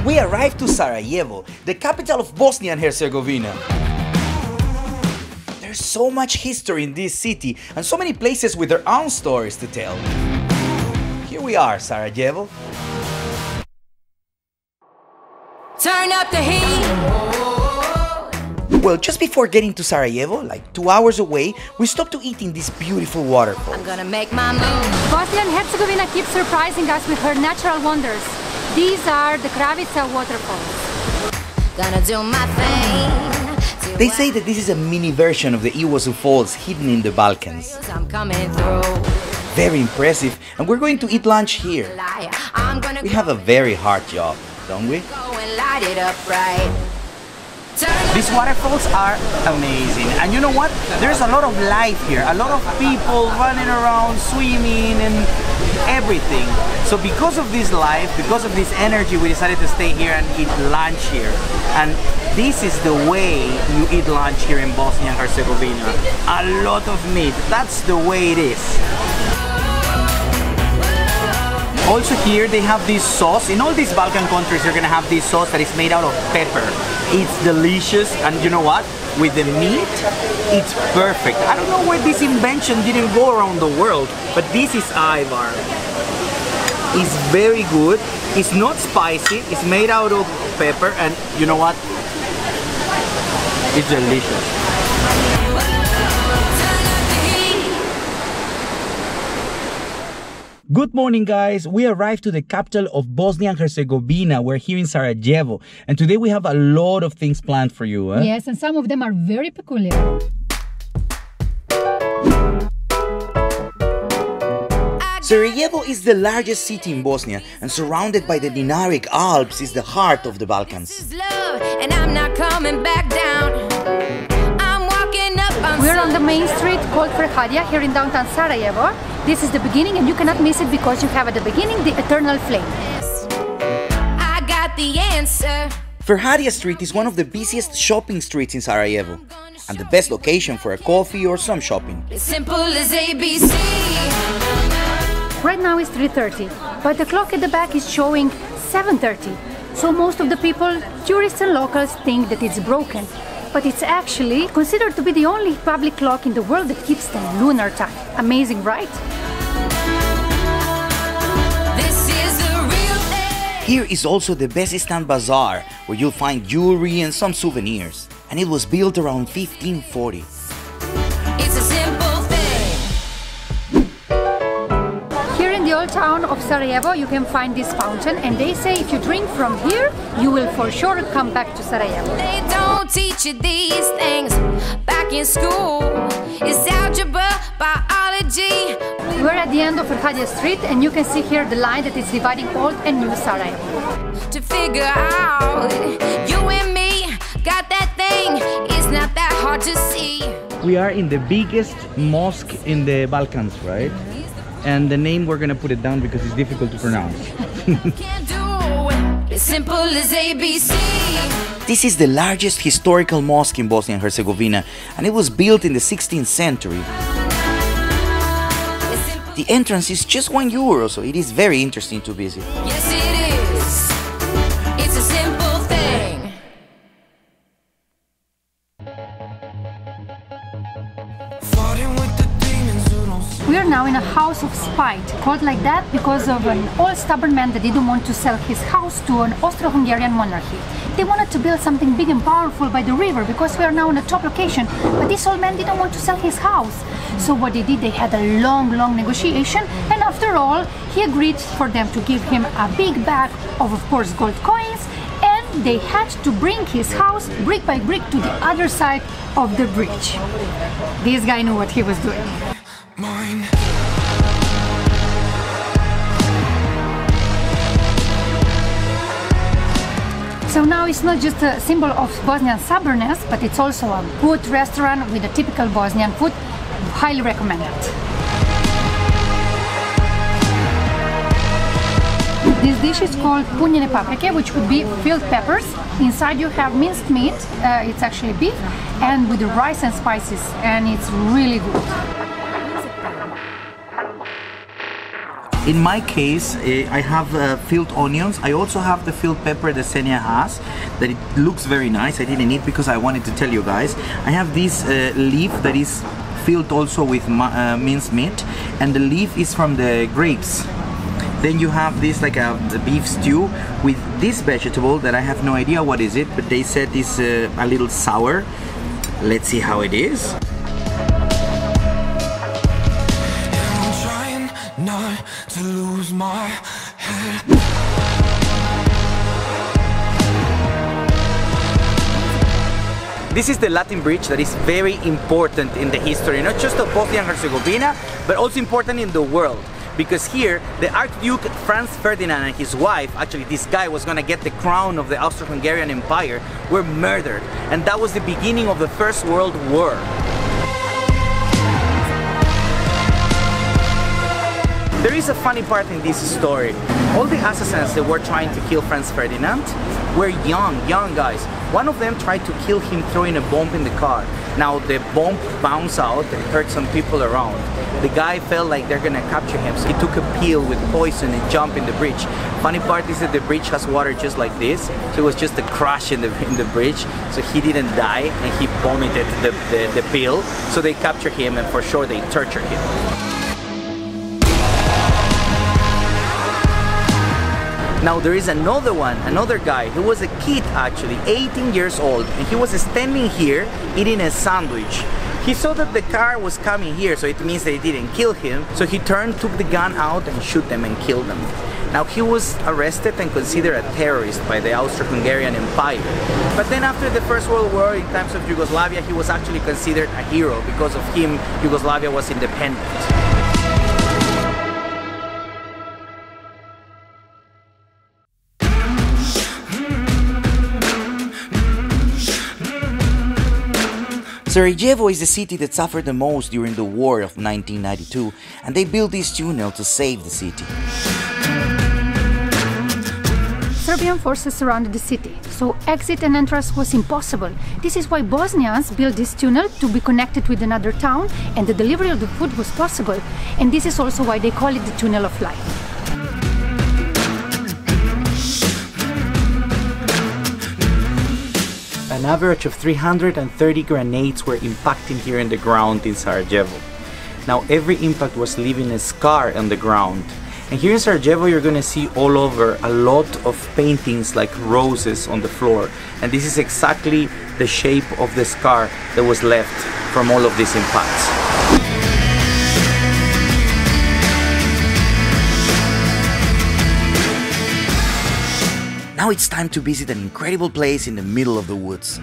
and we arrived to Sarajevo, the capital of Bosnia and Herzegovina. There's so much history in this city and so many places with their own stories to tell. Here we are, Sarajevo. Turn up the heat! Well, just before getting to Sarajevo, like 2 hours away, we stopped to eat in this beautiful waterfall. I'm gonna make my move. Bosnia and Herzegovina keeps surprising us with her natural wonders. These are the Kravica waterfalls. Gonna do my thing. They say that this is a mini version of the Iguazu falls hidden in the Balkans. Very impressive, and we're going to eat lunch here. We have a very hard job, don't we? These waterfalls are amazing, and you know what? There's a lot of life here, a lot of people running around, swimming and everything. So because of this life, because of this energy, we decided to stay here and eat lunch here. And this is the way you eat lunch here in Bosnia and Herzegovina. A lot of meat, that's the way it is. Also here they have this sauce. In all these Balkan countries you're gonna have this sauce that is made out of pepper. It's delicious, and you know what? With the meat, it's perfect. I don't know where this invention didn't go around the world, but this is Ivar. It's very good. It's not spicy. It's made out of pepper, and you know what? It's delicious. Good morning, guys. We arrived to the capital of Bosnia and Herzegovina. We're here in Sarajevo, and today we have a lot of things planned for you. Eh? Yes, and some of them are very peculiar. Sarajevo is the largest city in Bosnia, and surrounded by the Dinaric Alps is the heart of the Balkans. This is love, and I'm not coming back down. We're on the main street called Ferhadija here in downtown Sarajevo. This is the beginning, and you cannot miss it because you have at the beginning the eternal flame. I got the answer. Ferhadija Street is one of the busiest shopping streets in Sarajevo, and the best location for a coffee or some shopping. As simple as ABC. Right now it's 3:30, but the clock at the back is showing 7:30. So most of the people, tourists and locals, think that it's broken. But it's actually considered to be the only public clock in the world that keeps the lunar time. Amazing, right? This is the real thing. Here is also the Bezistan Bazaar, where you'll find jewelry and some souvenirs. And it was built around 1540. It's a simple thing. Here in the old town of Sarajevo, you can find this fountain. And they say if you drink from here, you will for sure come back to Sarajevo. They don't teach you these things back in school. It's algebra, biology. We're at the end of Ferhadija Street, and you can see here the line that is dividing old and new Sarajevo. To figure out, you and me got that thing. It's not that hard to see. We are in the biggest mosque in the Balkans, right? And the name we're gonna put it down because it's difficult to pronounce. Simple as ABC. This is the largest historical mosque in Bosnia and Herzegovina, and it was built in the 16th century. The entrance is just €1, so it is very interesting to visit. Yes, it is. It's a simple thing. We are now in a house of spite, called like that because of an old stubborn man that didn't want to sell his house to an Austro-Hungarian monarchy. They wanted to build something big and powerful by the river because we are now in a top location, but this old man didn't want to sell his house. So what they did, they had a long negotiation, and after all, he agreed for them to give him a big bag of course, gold coins, and they had to bring his house brick by brick to the other side of the bridge. This guy knew what he was doing. Mine. So now it's not just a symbol of Bosnian stubbornness, but it's also a good restaurant with a typical Bosnian food. Highly recommended. This dish is called punjene paprike, which would be filled peppers. Inside you have minced meat, it's actually beef, and with rice and spices, and it's really good. In my case, I have filled onions. I also have the filled pepper that Xenia has, that it looks very nice. I didn't eat because I wanted to tell you guys. I have this leaf that is filled also with minced meat, and the leaf is from the grapes. Then you have this like a beef stew with this vegetable that I have no idea what is it, but they said it's a little sour. Let's see how it is. Not to lose my head. This is the Latin Bridge that is very important in the history, not just of Bosnia and Herzegovina, but also important in the world. Because here, the Archduke Franz Ferdinand and his wife, actually this guy was gonna get the crown of the Austro-Hungarian Empire, were murdered. And that was the beginning of the First World War. There is a funny part in this story. All the assassins that were trying to kill Franz Ferdinand were young guys. One of them tried to kill him throwing a bomb in the car. Now the bomb bounced out and hurt some people around. The guy felt like they're gonna capture him, so he took a pill with poison and jumped in the bridge. Funny part is that the bridge has water just like this, so it was just a crash in the bridge, so he didn't die and he vomited the pill. So they captured him and for sure they tortured him. Now there is another one, another guy, who was a kid actually, 18 years old, and he was standing here eating a sandwich. He saw that the car was coming here, so it means they didn't kill him, so he turned, took the gun out and shoot them and killed them. Now he was arrested and considered a terrorist by the Austro-Hungarian Empire. But then after the First World War, in times of Yugoslavia, he was actually considered a hero. Because of him, Yugoslavia was independent. Sarajevo is the city that suffered the most during the war of 1992, and they built this tunnel to save the city. Serbian forces surrounded the city, so exit and entrance was impossible. This is why Bosnians built this tunnel to be connected with another town, and the delivery of the food was possible. And this is also why they call it the Tunnel of Light. An average of 330 grenades were impacting here in the ground in Sarajevo. Now every impact was leaving a scar on the ground. And here in Sarajevo you're gonna see all over a lot of paintings like roses on the floor. And this is exactly the shape of the scar that was left from all of these impacts. Now it's time to visit an incredible place in the middle of the woods.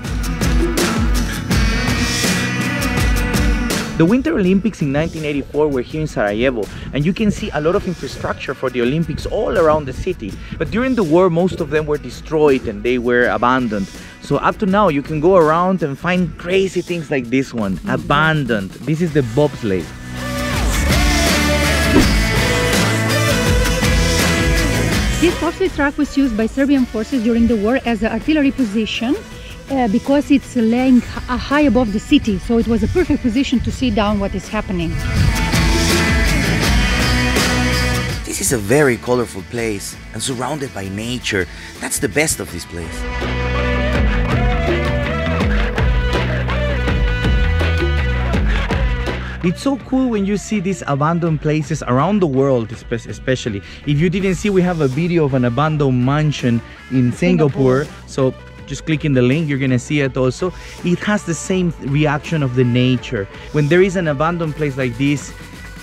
The Winter Olympics in 1984 were here in Sarajevo, and you can see a lot of infrastructure for the Olympics all around the city. But during the war, most of them were destroyed and they were abandoned. So up to now, you can go around and find crazy things like this one, abandoned. This is the bobsleigh. This bobsleigh track was used by Serbian forces during the war as an artillery position because it's laying high above the city, so it was a perfect position to see down what is happening. This is a very colorful place and surrounded by nature. That's the best of this place. It's so cool when you see these abandoned places around the world, especially. If you didn't see, we have a video of an abandoned mansion in Singapore. So just clicking the link, you're gonna see it also. It has the same reaction of the nature. When there is an abandoned place like this,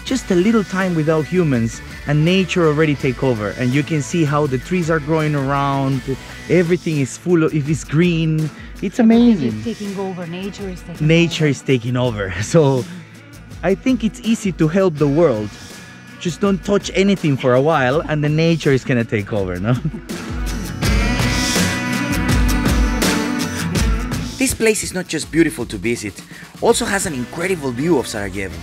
just a little time without humans and nature already take over. And you can see how the trees are growing around, everything is full of, if it's green, it's amazing. It's taking over, nature is taking over. Nature is taking over, so. I think it's easy to help the world. Just don't touch anything for a while and the nature is gonna take over, no? This place is not just beautiful to visit, also has an incredible view of Sarajevo.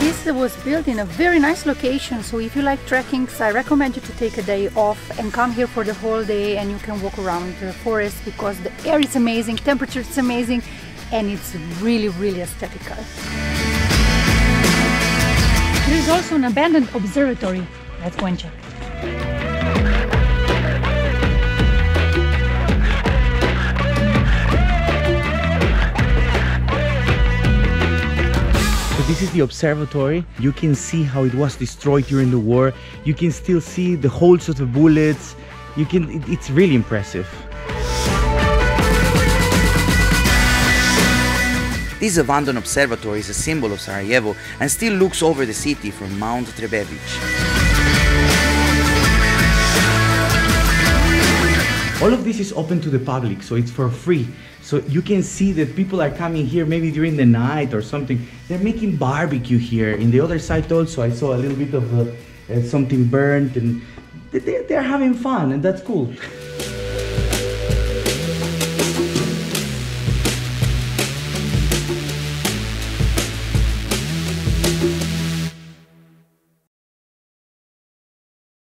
This was built in a very nice location, so if you like trekking, I recommend you to take a day off and come here for the whole day, and you can walk around the forest because the air is amazing, temperature is amazing, and it's really, really aesthetical. There is also an abandoned observatory. Let's go and check. This is the observatory. You can see how it was destroyed during the war. You can still see the holes of the bullets. It's really impressive. This abandoned observatory is a symbol of Sarajevo and still looks over the city from Mount Trebevich. All of this is open to the public, so it's for free. So you can see that people are coming here maybe during the night or something. They're making barbecue here. In the other side also, I saw a little bit of something burnt, and they're having fun, and that's cool.